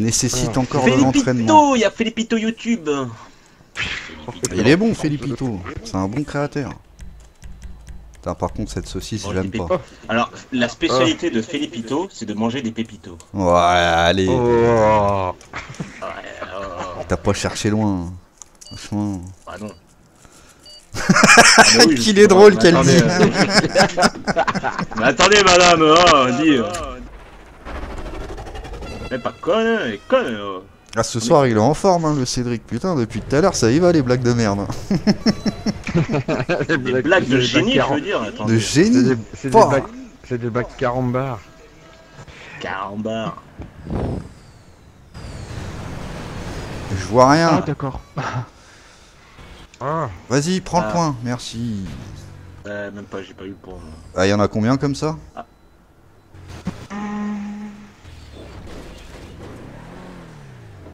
nécessite encore de l'entraînement. Il y a Felipito YouTube. Il est bon Felipito, c'est un bon créateur. Putain, par contre cette saucisse je l'aime pas. Alors la spécialité de Felipito c'est de manger des pépitos. Ouais allez. T'as pas cherché loin. Franchement. Ah non. Ah oui, qu'il est drôle qu'elle dise. Mais attendez madame, mais pas conne, mais conne. Ah ce soir il est en forme hein, le Cédric, putain depuis tout à l'heure ça y va les blagues de merde. Des blagues de génie je veux dire. De génie. C'est des blagues Carambard. Carambard. Je vois rien. Ah d'accord. Ah. Vas-y, prends le point, merci. Même pas, j'ai pas eu le point. Ah, y'en a combien comme ça?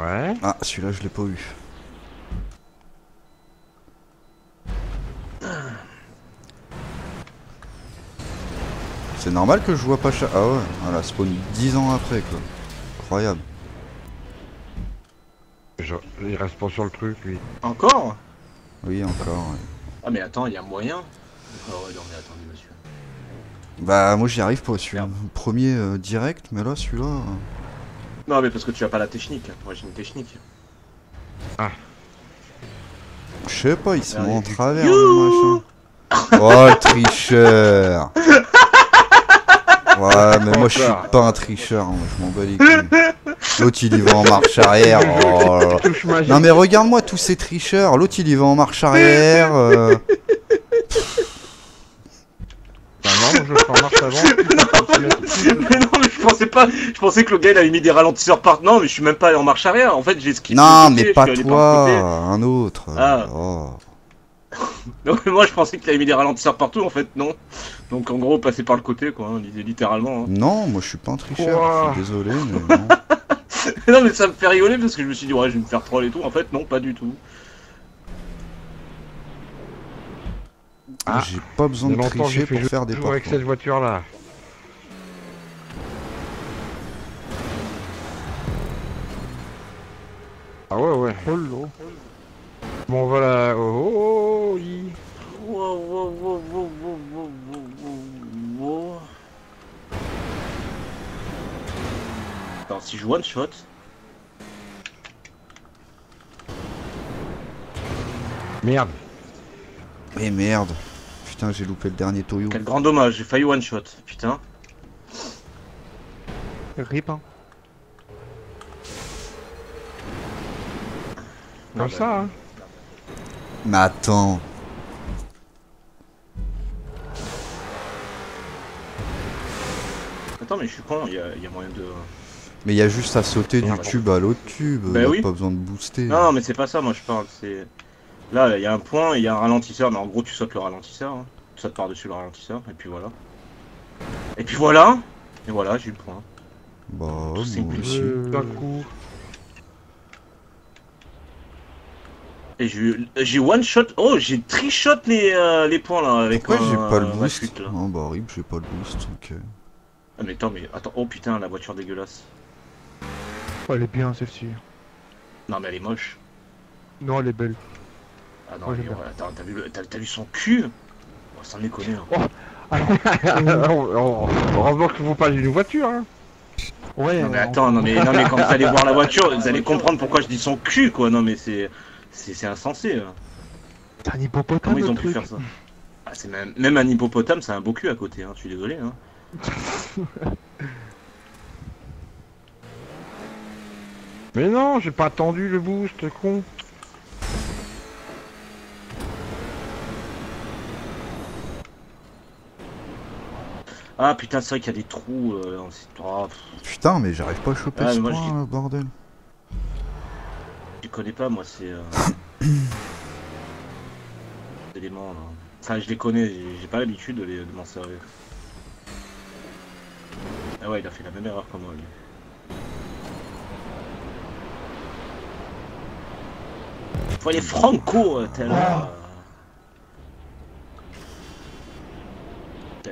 Ouais. Ah, celui-là, je l'ai pas eu. C'est normal que je vois pas chat. Ah ouais, elle a spawn 10 ans après, quoi. Incroyable. Il reste pas sur le truc, lui. Encore? Oui, encore. Ouais. Ah, mais attends, il y a moyen. Oh, non, mais attendez, monsieur. Bah, moi j'y arrive pas, celui-là. Premier direct, mais là, celui-là. Non, mais parce que tu as pas la technique. Moi j'ai une technique. Ah. Je sais pas, ils sont en travers, le machin. Oh, le tricheur. Ouais, mais moi je suis pas un tricheur, hein. Je m'en bats les couilles. L'autre il y va en marche arrière. Oh. Non mais regarde-moi tous ces tricheurs. L'autre il y va en marche arrière. Bah non, je vais en marche avant. Mais non, mais je pensais pas. Je pensais que le gars il avait mis des ralentisseurs partout. Non, mais je suis même pas allé en marche arrière. En fait, j'ai esquivé. Non, mais pas toi, un autre. Ah. Oh. Non, mais moi je pensais qu'il avait mis des ralentisseurs partout. En fait, non. Donc en gros, passer par le côté, quoi. On disait littéralement. Hein. Non, moi je suis pas un tricheur. Je suis désolé, mais non. Non mais ça me fait rigoler parce que je me suis dit ouais je vais me faire troll et tout, en fait non pas du tout. Ah, j'ai pas besoin de tricher pour faire des parcours. Avec cette voiture là. Ah ouais. Hello. Bon voilà. Oh oh. Attends, si je one shot. Merde. Mais merde. Putain, j'ai loupé le dernier Toyo. Quel grand dommage, j'ai failli one shot. Putain. Rip. Hein. Comme ça, hein. Mais attends. Attends, mais je suis con, il y a moyen de. Mais il y a juste à sauter du tube à l'autre tube, bah oui. Pas besoin de booster. Non, mais c'est pas ça, moi je parle. C'est là, il y a un point, il y a un ralentisseur, mais en gros tu sautes le ralentisseur, hein. Tu sautes par-dessus le ralentisseur, et puis voilà. Et puis voilà. Et voilà, j'ai eu le point. Bah, c'est d'un coup. Et j'ai one shot, oh j'ai tri-shot les points là avec. Pourquoi j'ai pas le boost? Non, bah horrible, j'ai pas le boost, ok. Ah mais attends, oh putain, la voiture dégueulasse. Oh, elle est bien celle-ci. Non mais elle est moche. Non elle est belle. Ah non, mais attends, t'as vu son cul? Oh, ça me déconne. Heureusement que vous parlez d'une voiture hein. Ouais. Non mais attends, non mais quand vous allez voir la voiture, vous allez comprendre pourquoi je dis son cul quoi, non mais c'est insensé. C'est un hippopotame. Comment ils ont pu faire ça? Ah, c'est même un hippopotame, c'est un beau cul à côté, hein, je suis désolé hein. Mais non, j'ai pas attendu le boost, con. Ah putain, c'est vrai qu'il y a des trous. Oh, putain, mais j'arrive pas à choper ce point, là, bordel. Je connais pas, moi, c'est. Éléments là. Enfin, je les connais, j'ai pas l'habitude de m'en servir. Ah ouais, il a fait la même erreur que moi lui. Faut aller franco, t'es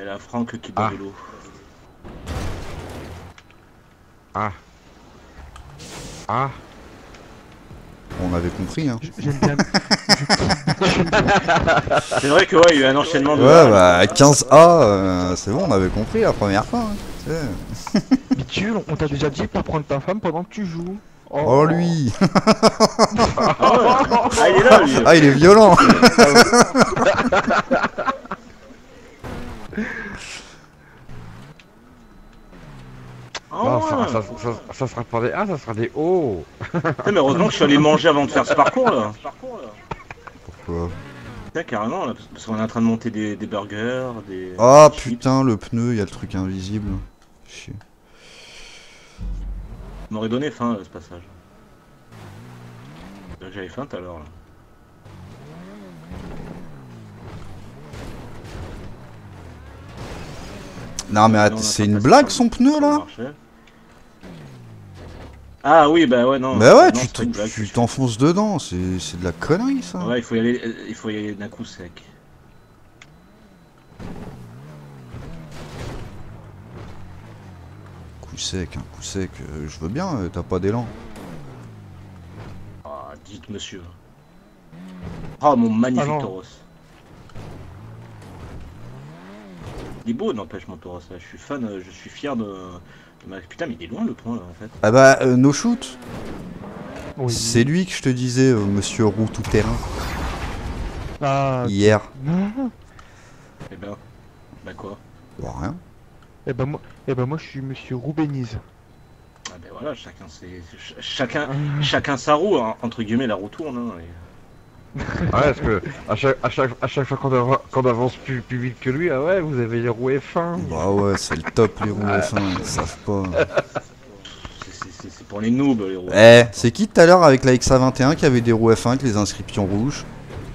la Franck qui boit de l'eau. Ah. Ah. On avait compris, hein. J'aime bien. C'est vrai que ouais, il y a eu un enchaînement de... Ouais, bah 15A, c'est bon, on avait compris la première fois. Hein. Bitule, on t'a déjà dit pas prendre ta femme pendant que tu joues. Oh, oh lui. Ah, il est là, lui. Ah, il est violent. Non, ça sera pas des A, ça sera des O. Mais heureusement que je suis allé manger avant de faire ce parcours là. Pourquoi? Là, carrément là, parce qu'on est en train de monter des burgers, des... Ah putain, le pneu, il y a le truc invisible. Chier. On m'aurait donné faim ce passage. J'avais faim tout à l'heure là. Non mais c'est une blague son pneu là? Ah oui bah ouais non. Bah ouais non, tu t'enfonces dedans, c'est de la connerie ça. Ouais il faut y aller d'un coup sec. Coup sec, je veux bien, t'as pas d'élan. Ah dites monsieur. Ah oh, mon magnifique Toros. Il est beau n'empêche mon Toros, je suis fan, je suis fier de... Putain mais il est loin le point là en fait. Ah bah NoShoot oui. C'est lui que je te disais monsieur roux tout terrain. Ah... Hier. Eh ben... Bah quoi? Bah rien. Eh ben moi, je suis monsieur Roubénise. Ah ben voilà, chacun ses... chacun sa roue, hein, entre guillemets la roue tourne hein, et... Ah ouais, parce que à chaque fois qu'on avance plus vite que lui, ah ouais, vous avez les roues F1. Bah ouais, c'est le top les roues F1, ils savent pas. C'est pour les noobs les roues. Eh, c'est qui tout à l'heure avec la XA21 qui avait des roues F1 avec les inscriptions rouges?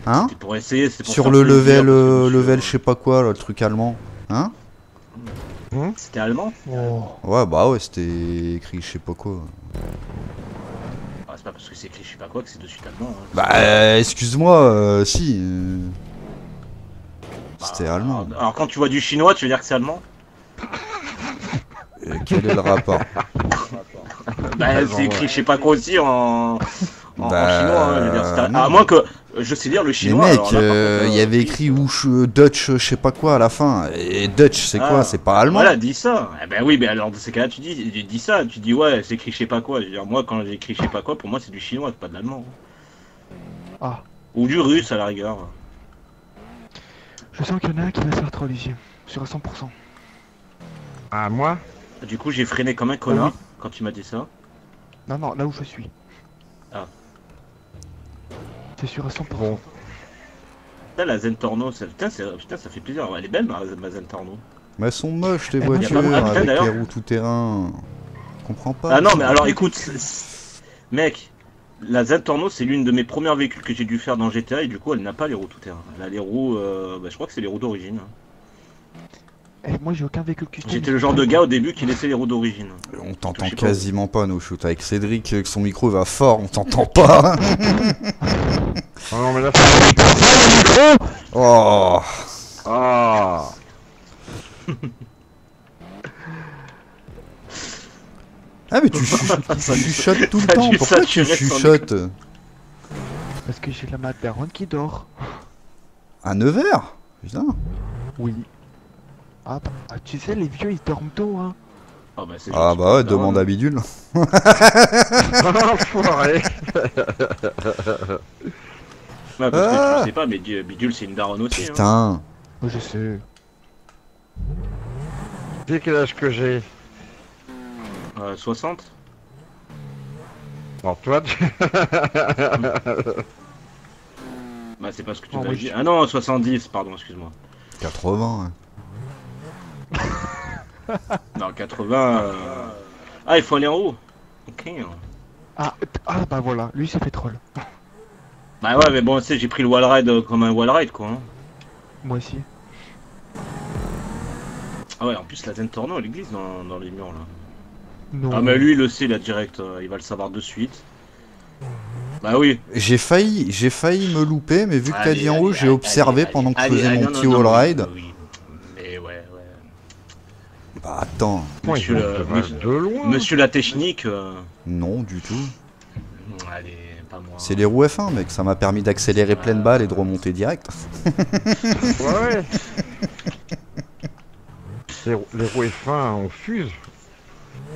Hein? C'est pour essayer, c'est pour... Sur le level, je sais pas quoi, là, le truc allemand. Hein? C'était allemand? Oh. Ouais, bah ouais, c'était écrit je sais pas quoi. Ah, c'est pas parce que c'est écrit je sais pas quoi que c'est de suite allemand. Hein. Bah, excuse-moi, si. C'était allemand. Alors, quand tu vois du chinois, tu veux dire que c'est allemand? Quel est le rapport? Bah, c'est écrit je sais pas quoi aussi en chinois. Hein, je veux dire, à moins que. Je sais lire le chinois. Mais mec, il y avait écrit Dutch, je sais pas quoi à la fin. Et Dutch, c'est quoi? C'est pas allemand? Voilà, dis ça. Eh ben oui, mais alors dans ces cas-là, tu dis ça. Tu dis ouais, c'est écrit je sais pas quoi. Je veux dire, moi, quand j'écris je sais pas quoi, pour moi, c'est du chinois, c'est pas de l'allemand. Ah. Ou du russe à la rigueur. Je sens qu'il y en a un qui va se faire trop léger. Sur 100%. Ah, moi? Du coup, j'ai freiné comme un connard quand tu m'as dit ça. Non, non, là où je suis. Ah. T'es sûr à 100%. Bon. Putain, la Zentournau, putain, ça fait plaisir. Elle est belle, ma Zentournau. Mais elles sont moches, les voitures, avec les roues tout-terrain. Je comprends pas. Ah non, mais alors, écoute, mec, la Zentournau, c'est l'une de mes premières véhicules que j'ai dû faire dans GTA, et du coup, elle n'a pas les roues tout-terrain. Elle a les roues, bah, je crois que c'est les roues d'origine. Et moi, j'ai aucun véhicule custom. J'étais le genre de gars au début qui laissait les roues d'origine. On t'entend quasiment pas, NoShoot. Avec Cédric, avec son micro, il va fort, on t'entend pas. Oh non, mais là, c'est... Oh. Ah. Ah, mais tu chuchotes tout le temps. Pourquoi tu chuchotes? Parce que j'ai la macaronne qui dort. À 9h? Putain. Oui. Ah, tu sais, les vieux, ils dorment tôt, hein. Ah bah, ouais, demande à Bidule. Enfoiré. Bah, parce que tu sais pas, mais Bidule, c'est une daronne aussi. Putain. Moi, je sais. Dis quel âge que j'ai. 60. Bon, toi, tu... Bah, c'est pas ce que tu as dit. Ah non, 70, pardon, excuse-moi. 80, hein. Non, 80... Ah, il faut aller en haut. Ok. Ah bah voilà, lui c'est pétrole. Bah ouais, mais bon, tu sais, j'ai pris le wallride comme un wallride, quoi. Hein. Moi aussi. Ah ouais, en plus, la Zentournau, elle glisse dans les murs, là. Non. Ah mais lui, il le sait, là, direct. Il va le savoir de suite. Bah oui. J'ai failli me louper, mais vu que t'as dit en haut, j'ai observé pendant que je faisais mon petit wallride. Bah attends, monsieur, monsieur la technique... Non du tout. C'est les roues F1, mec, ça m'a permis d'accélérer pleine balle et de remonter direct. Ouais, ouais. Les roues F1 on fuse.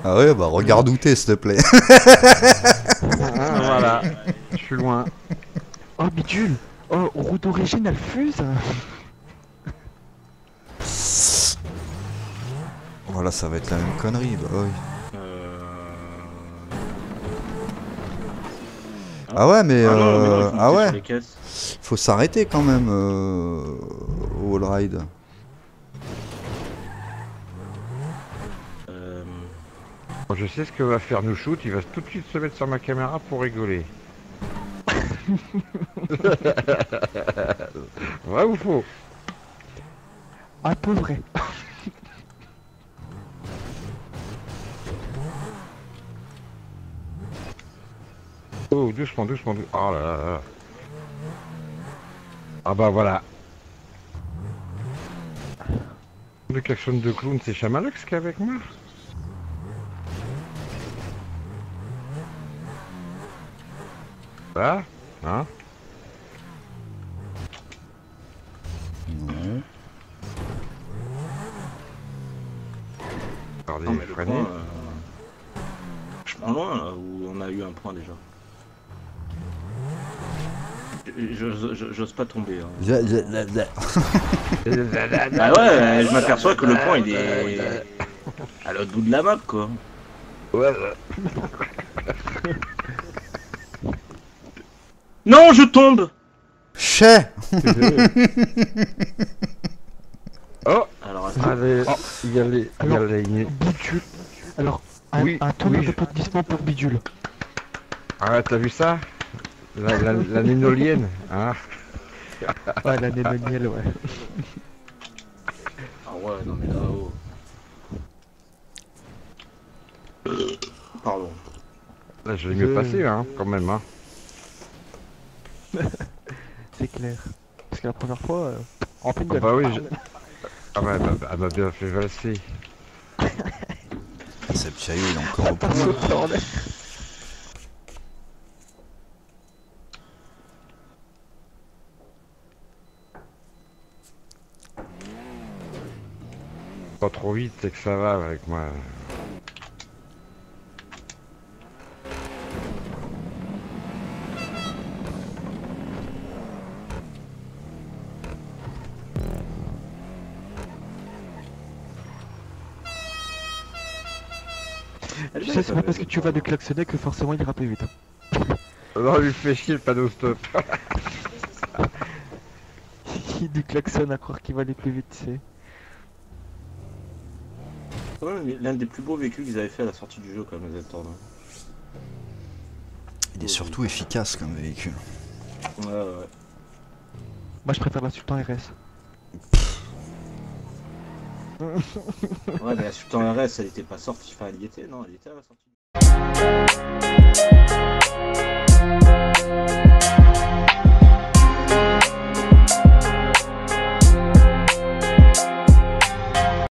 Ah ouais, bah regarde où t'es, s'il te plaît. Ah, voilà, je suis loin. Oh, bidule. Oh, route originale fuse. Voilà, ça va être la même connerie, bah oui. Ah ouais, mais, ah ouais, faut s'arrêter quand même au wall ride. Je sais ce que va faire NoShoot, il va tout de suite se mettre sur ma caméra pour rigoler. Vrai ou faux? Un peu vrai. Oh, doucement, doucement, doucement. Oh là là là. Ah bah voilà. Le klaxon de clown, c'est Chamalux qui est avec moi. Voilà, hein? Non. Regardez, non, mais le point, je prends loin là où on a eu un point déjà. J'ose pas tomber. Hein. Bah ouais, je m'aperçois que le point il est à l'autre bout de la map quoi. Ouais. Non, je tombe. Chais. Oh. Alors allez, oh. Y aller, y aller. Bidule. Alors un tonnerre de applaudissements pour Bidule. Ah, t'as vu ça? La nénolienne, hein. Ouais, la nénolienne, ouais. Ah ouais, non mais là-haut... Pardon. Là, je vais mieux passer, hein, quand même, hein. C'est clair. Parce que la première fois, en fait, ah bah oui, ah bah, elle m'a bien fait valser. C'est Pchaïou, il est encore au point. Pas trop vite, c'est que ça va avec moi. Tu sais, c'est pas parce que tu vas de klaxonner que forcément il ira plus vite. Non, lui fait chier le panneau stop. Il du klaxon à croire qu'il va aller plus vite, tu sais. Ouais, l'un des plus beaux vécus qu'ils avaient fait à la sortie du jeu quand même, les Zentournau. Il est surtout efficace comme véhicule. Ouais, ouais. Moi je préfère la Sultan RS. Ouais, mais la Sultan RS elle était pas sortie, enfin elle y était, non, elle était à la sortie du jeu.